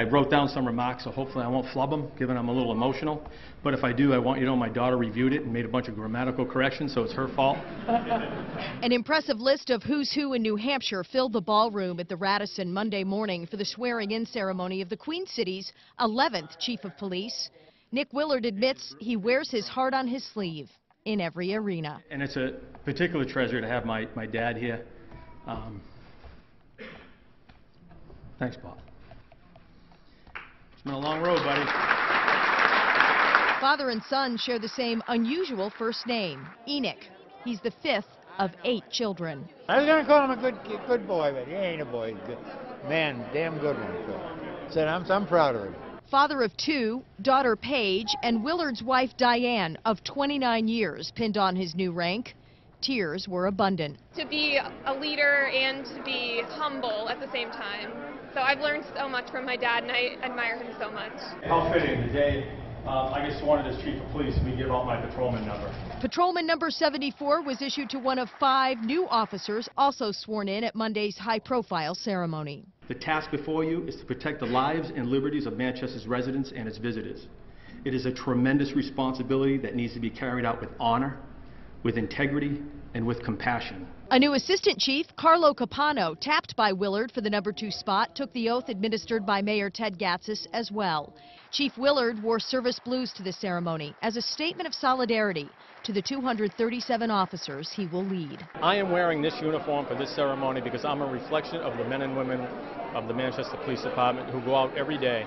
I wrote down some remarks, so hopefully I won't flub them, given I'm a little emotional. But if I do, I want you to know my daughter reviewed it and made a bunch of grammatical corrections, so it's her fault. An impressive list of who's who in New Hampshire filled the ballroom at the Radisson Monday morning for the swearing-in ceremony of the Queen City's 11th chief of police. Nick Willard admits he wears his heart on his sleeve in every arena. And it's a particular treasure to have my dad here. Thanks, Bob. It's been a long road, buddy. Father and son share the same unusual first name, Enoch. He's the fifth of 8 children. I was going to call him a good boy, but he ain't a boy. He's a good man, damn good one. So I'm proud of him. Father of 2, daughter Paige, and Willard's wife Diane of 29 years pinned on his new rank. Tears were abundant. To be a leader and to be humble at the same time. So I've learned so much from my dad, and I admire him so much. How fitting today, I just wanted as chief of police we give out my patrolman number. Patrolman number 74 was issued to one of 5 new officers also sworn in at Monday's high-profile ceremony. The task before you is to protect the lives and liberties of Manchester's residents and its visitors. It is a tremendous responsibility that needs to be carried out with honor, with integrity, and with compassion. A new assistant chief, Carlo Capano, tapped by Willard for the number 2 spot, took the oath administered by Mayor Ted Gatsis as well. Chief Willard wore service blues to the ceremony as a statement of solidarity to the 237 officers he will lead. I am wearing this uniform for this ceremony because I'm a reflection of the men and women of the Manchester Police Department who go out every day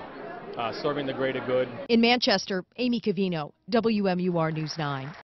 serving the greater good. In Manchester, Amy Cavino, WMUR News 9.